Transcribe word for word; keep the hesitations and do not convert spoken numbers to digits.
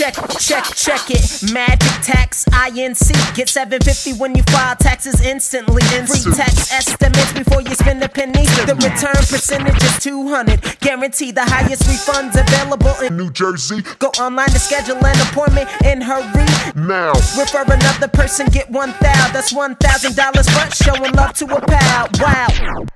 Check, check, check it. Magic tax, I N C. Get seven fifty when you file taxes instantly. Free tax estimates before you spend a penny. The return percentage is two hundred. Guaranteed the highest refunds available in New Jersey. Go online to schedule an appointment and hurry now. Refer another person, get one thousand. That's one thousand dollars front, showing love to a pal. Wow.